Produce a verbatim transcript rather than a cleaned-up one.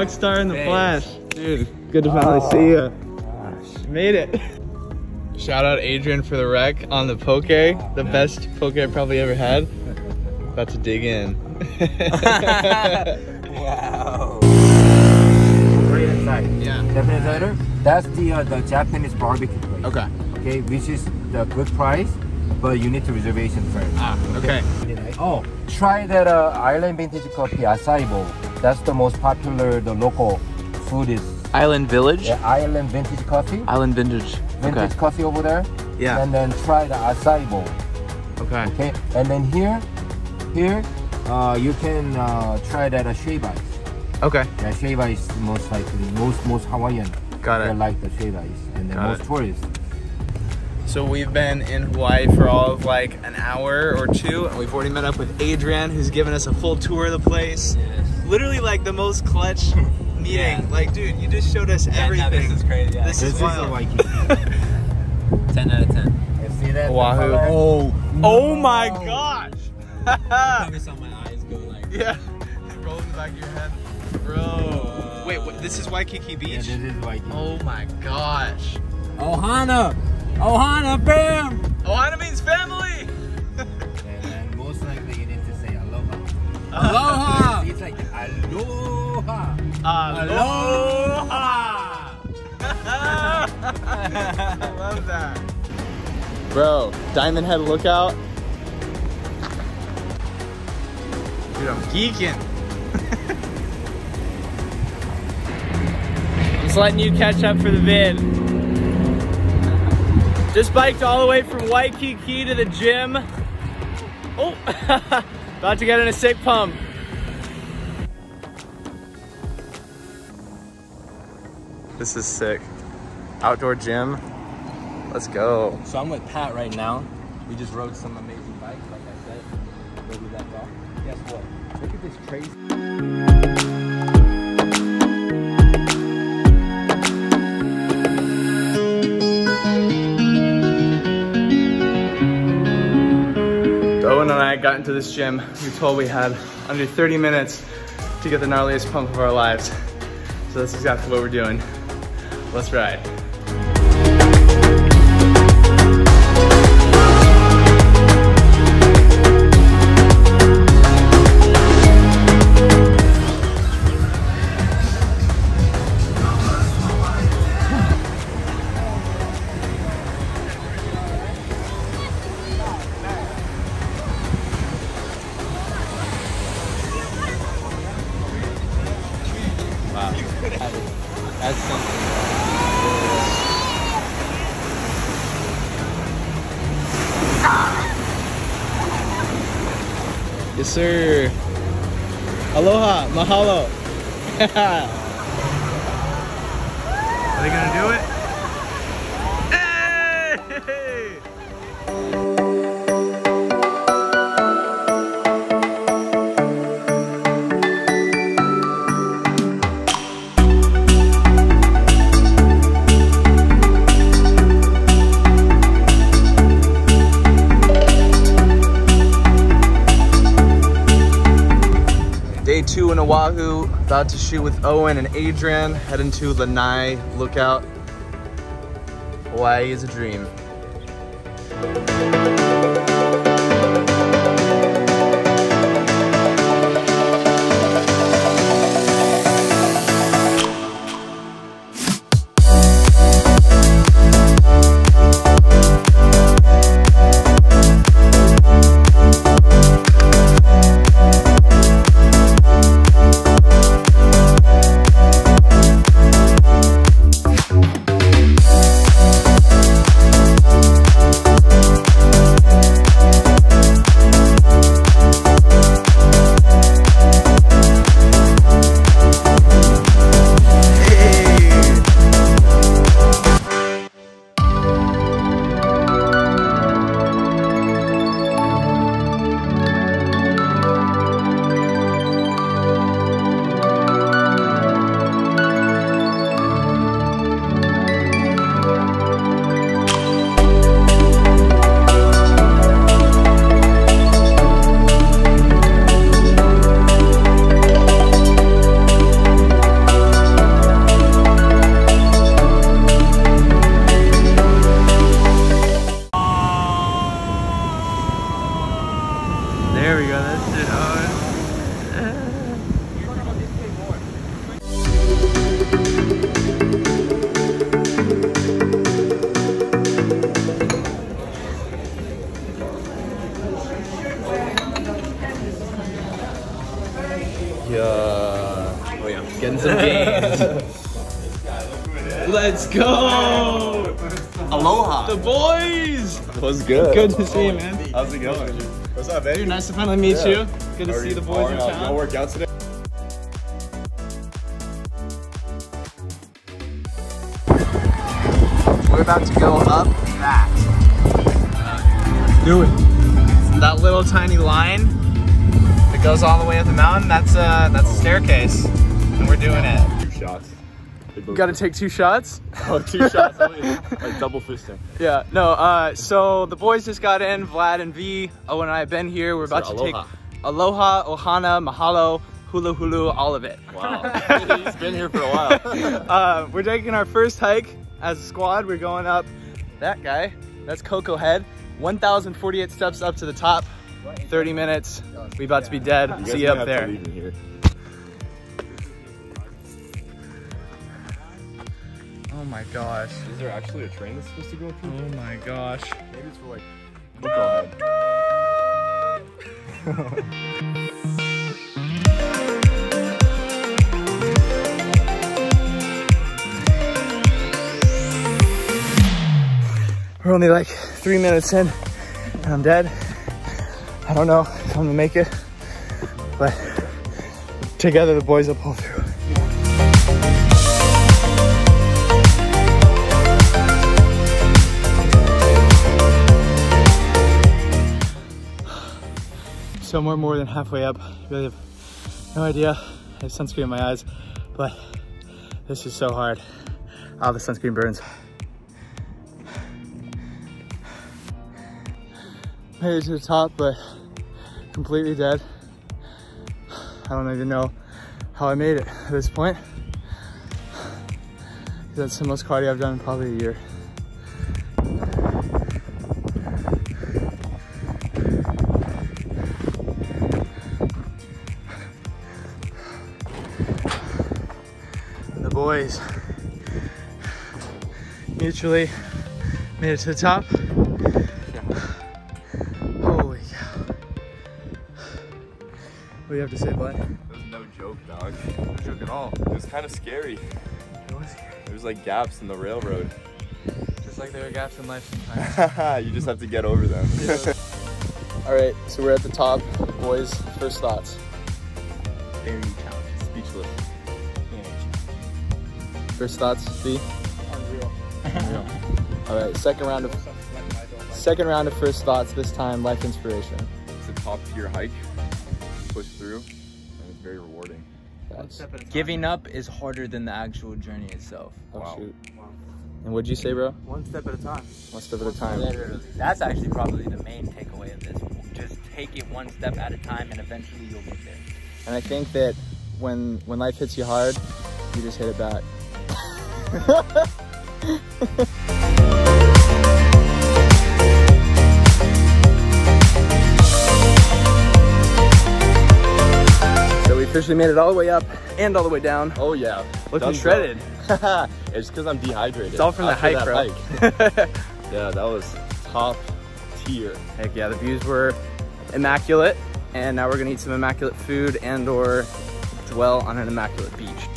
dog star in the flash. Dude, good to finally oh, see you. Gosh. Made it. Shout out Adrian for the wreck on the poke. Oh, the man. Best poke I've probably ever had. About to dig in. Wow. Right inside. Yeah. Japanese order. That's the uh, the Japanese barbecue place. Okay. Okay, which is the good price, but you need to reservation first. Ah, okay. okay. Oh, try that uh, Island Vintage Coffee acai bowl. That's the most popular, the local food is. Island Village? Yeah, Island Vintage Coffee. Island Vintage. Vintage okay. coffee over there. Yeah. And then try the acai bowl. Okay. Okay. And then here, here, uh, you can uh, try that uh, shave ice. Okay. Yeah, shave ice most likely, most, most Hawaiian. Got it. They like the shave ice and then most it. tourists. So we've been in Hawaii for all of like an hour or two, and we've already met up with Adrian, who's given us a full tour of the place. Yes. Literally like the most clutch meeting. Yeah. Like, dude, you just showed us yeah, everything. No, this is crazy. Yeah. This, this is wild. Waikiki. ten out of ten. You see that? Oahu. Oh, no. Oh my gosh. I saw my eyes go like. Yeah. It rolls in the back of your head, bro. Whoa. Wait, what, this is Waikiki Beach. Yeah, this is Waikiki. Oh my gosh. Ohana. Ohana fam! Ohana means family! And then most likely you need to say aloha. Aloha! It's like aloha! Aloha! I love that. Bro, Diamond Head Lookout. Dude, I'm geeking. Just letting you catch up for the vid. Just biked all the way from Waikiki to the gym. Oh, about to get in a sick pump. This is sick. Outdoor gym. Let's go. So I'm with Pat right now. We just rode some amazing bikes, like I said. Go do that dog. Guess what? Look at this crazy. Owen and I got into this gym. We were told we had under thirty minutes to get the gnarliest pump of our lives. So that's exactly what we're doing. Let's ride. That's something. Yes, sir. Aloha, mahalo. Are they gonna do it? Hey! Two in Oahu, about to shoot with Owen and Adrian, heading to Lanai Lookout. Hawaii is a dream. Yeah. Oh yeah. Getting some gains. Let's go. Aloha. The boys. What's good? Good to see you, man. How's it going? What's up, baby? Dude, nice to finally meet yeah. you. Good to Are see the boys in town. No workout today. We're about to go up that. Do it. That little tiny line that goes all the way up the mountain. That's a that's a staircase, and we're doing it. Two shots. You gotta take two shots? Oh, two shots, like double fisting. Yeah, no, uh, so the boys just got in, Vlad and V, Owen and I have been here. We're about so to aloha. take Aloha, Ohana, Mahalo, Hulu Hulu, all of it. Wow, he's been here for a while. uh, we're taking our first hike as a squad. We're going up that guy, that's Koko Head. one thousand forty-eight steps up to the top, thirty minutes. We about to be dead. You See you up there. Oh my gosh. Is there actually a train that's supposed to go through? Oh my gosh. Maybe it's for like... We're only like three minutes in and I'm dead. I don't know if I'm gonna make it, but together the boys will pull through. So we're more than halfway up. Really have no idea. I have sunscreen in my eyes, but this is so hard. Oh, the sunscreen burns. Made it to the top, but completely dead. I don't even know how I made it at this point. That's the most cardio I've done in probably a year. Boys mutually made it to the top. Yeah. Holy cow. What do you have to say, Vlad? That was no joke, dog. No joke at all. It was kind of scary. It was scary. There was like gaps in the railroad. Just like there are gaps in life sometimes. You just have to get over them. Yeah. Alright, so we're at the top. Boys, first thoughts. Very challenging. Speechless. First thoughts, B? Unreal. Unreal. All right, second round of second round of first thoughts. This time, life inspiration. It's a top tier hike. Push through, and it's very rewarding. Giving up is harder than the actual journey itself. Oh, wow. Shoot. Wow. And what'd you say, bro? One step at a time. One step at a time. Literally. That's actually probably the main takeaway of this. Just take it one step at a time, and eventually you'll get there. And I think that when when life hits you hard, you just hit it back. So we officially made it all the way up and all the way down. Oh yeah. Looking shredded. It's because I'm dehydrated. It's all from the hike, bro. Yeah, that was top tier. Heck yeah, the views were immaculate. And now we're gonna eat some immaculate food and or dwell on an immaculate beach.